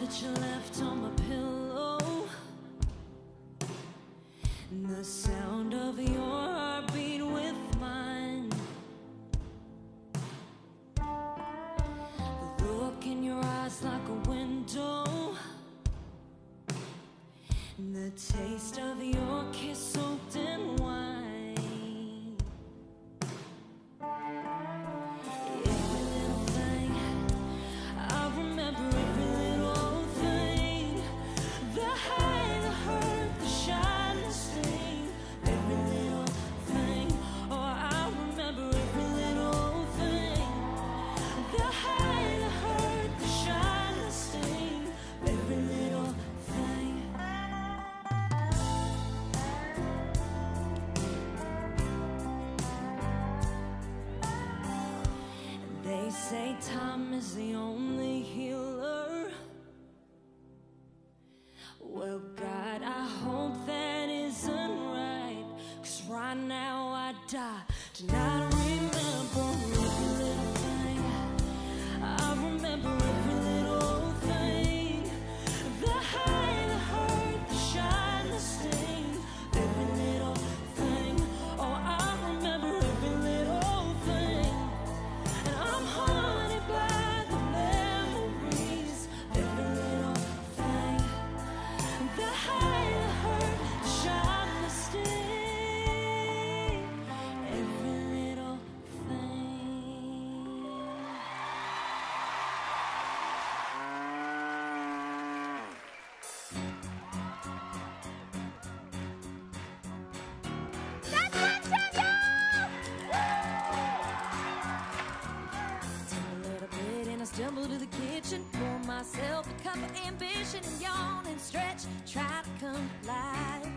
That you left on my pillow, the sound of your heartbeat with mine, the look in your eyes like a window, and the taste of your kiss soaked in wine. Every little thing, I remember every little thing, the high, the hurt, the shy. They say time is the only healer. Well, God, I hope that isn't right, 'cause right now I die to not remember every little thing. I remember every little thing, the high, the hurt, the shine, the sting. Every little thing, oh, I remember every little thing. And I'm haunted by the memories. Every little thing, the high, the hurt, the shine, the sting. Every little thing. Stumble to the kitchen, pour myself a cup of ambition, and yawn and stretch, try to come to life.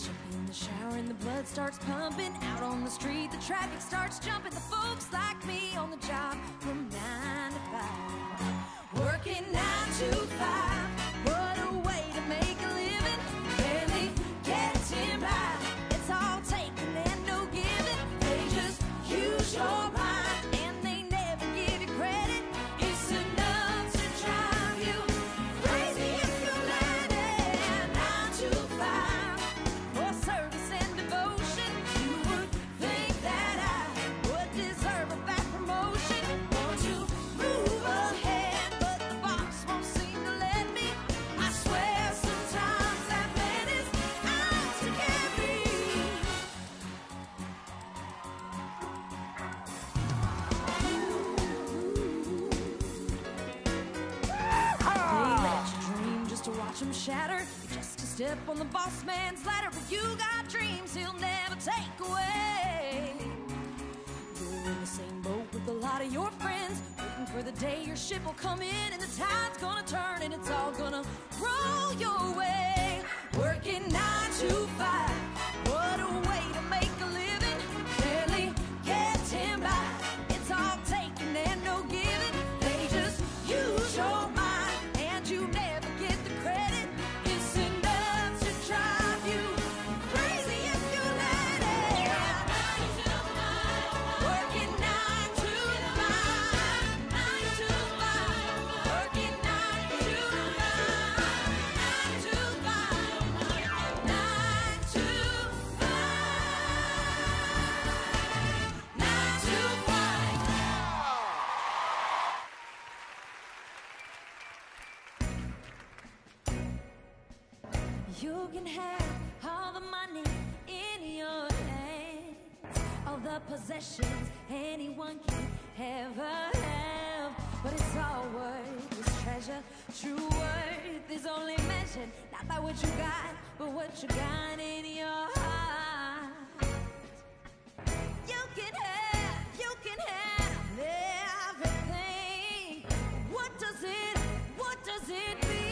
Jump in the shower and the blood starts pumping. Out on the street, the traffic starts jumping. The folks like me on the job from 9 to 5, working 9 to 5. What a way to make a living, barely getting by. It's all taking and no giving. They just use your mind. Shatter, you're just a step on the boss man's ladder, but you got dreams he'll never take away. You're in the same boat with a lot of your friends, waiting for the day your ship will come in, and the tide's gonna turn and it's all gonna roll your way. Working 9 to 5, what a way to make a living, barely getting by. It's all taking and no giving, they just use your mind. You can have all the money in your hands, all the possessions anyone can ever have, but it's all worthless treasure. True worth is only measured not by what you got, but what you got in your heart. You can have everything. What does it mean?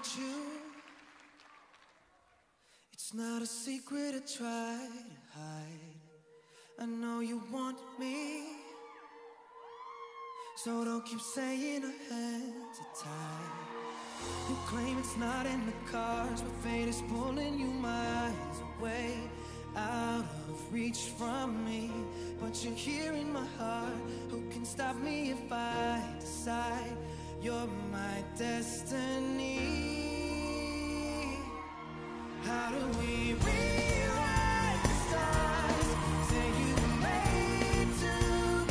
without you. It's not a secret I try to hide. I know you want me, so don't keep saying our hands are tied. You claim it's not in the cards, but fate is pulling you miles away, out of reach from me. But you're here in my heart. Who can stop me if I decide? You're my destiny. How do we rewrite the stars? Say you were made to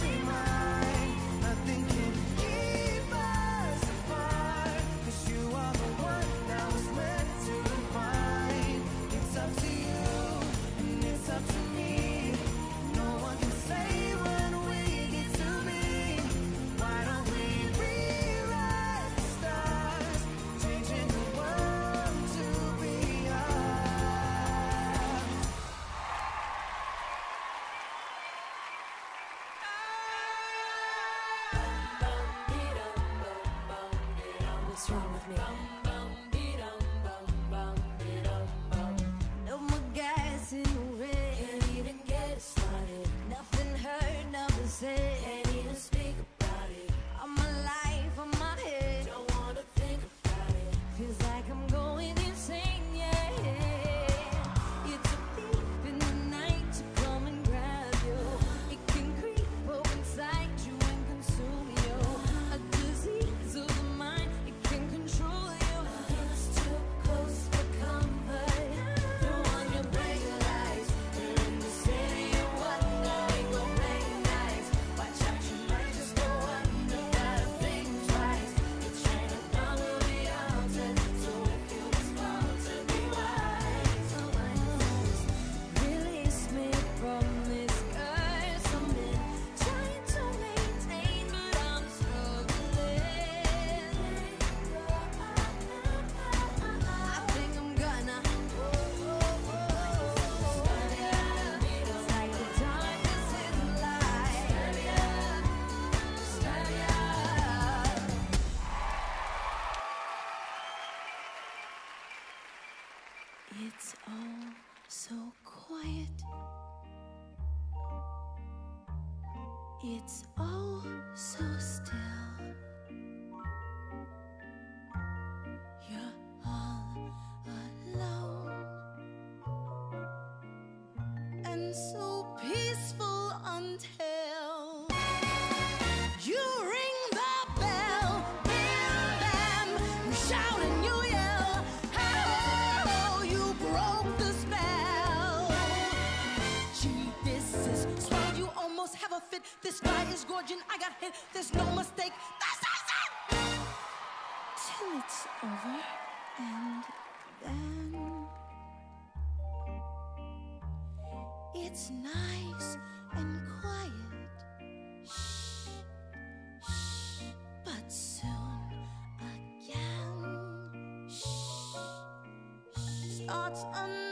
be mine. Nothing can keep us apart, 'cause you are the one that was meant to find. It's up to you and it's up to me. No one can say when we get to me. Why don't we rewrite the stars, changing the world to be ours? What's wrong with me? No more gas in the red. Can't even get it started. Nothing heard, nothing said. Can't even speak about it. All my life on my head. Don't wanna think about it. Feels like I'm going insane, yeah. You took deep in the night to come and grab you. It can creep up inside you and consume you. A disease of the mind, it can control you. It's too close for comfort. Don't want to break your lies. You're in the city of what now ain't gonna recognize. Watch out, you might just go under. Gotta think twice. You're trying to follow the altar, so if you was born to be wise, so I know. Release me from this curse I'm in. Trying to maintain, but I'm struggling. I think I'm gonna. It's like the darkness is the light. It's all so quiet. It's all so still. You're all alone and so peaceful until you ring the bell. Bim bam, you shout and you yell. Oh, you broke the spell. Gee, this is swell. You almost have a fit. This guy is gorging. I got hit. There's no mistake. This is it. Till it's over, and then it's nice and quiet. Shh, shh. But soon again, shh, shh. Starts